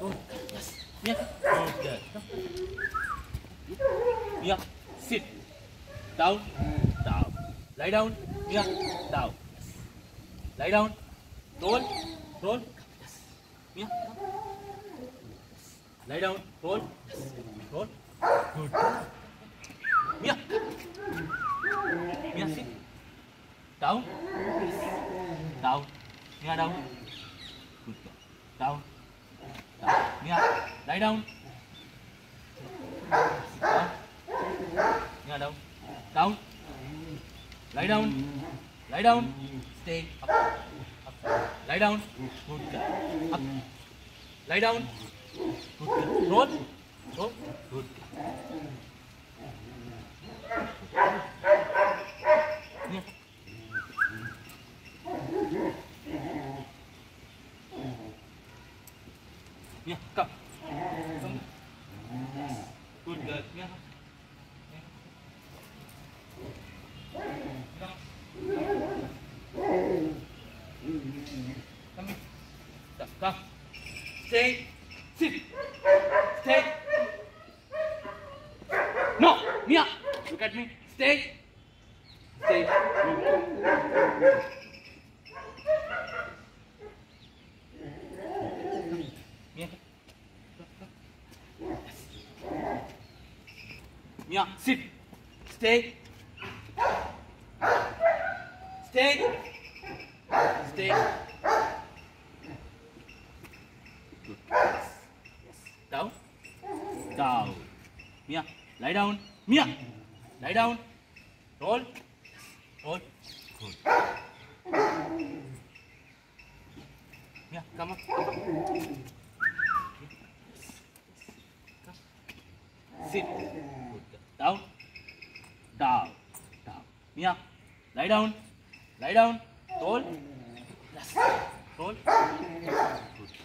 Go. Yes. Mia, go over there. Come. Mia, sit. Down. Down. Lie down. Mia, down. Yes. Lie down. Roll. Roll. Yes. Mia, come. Yes. Lie down. Roll. Yes. Roll. Good. Mia. Mia, sit. Down. Down. Mia, down. Good girl. Down. Down. Mia, lie down. Down. Mia, down. Down. Lie down. Lie down. Stay up. Up. Lie down. Good girl. Up. Lie down. Good girl. Roll. Roll. Good girl. Yeah, come. Come. Good girl. Yeah. Come. Come. Stay. Sit. Stay. No. Mia. Look at me. Stay. Stay. Mia, sit. Stay. Stay. Stay. Good. Yes. Down. Down. Mia, lie down. Mia, lie down. Roll. Roll. Good. Mia, come up. Come up. Yes. Come. Sit. Down, down, down. Mia, lie down, lie down. Roll, yes. Roll. Good.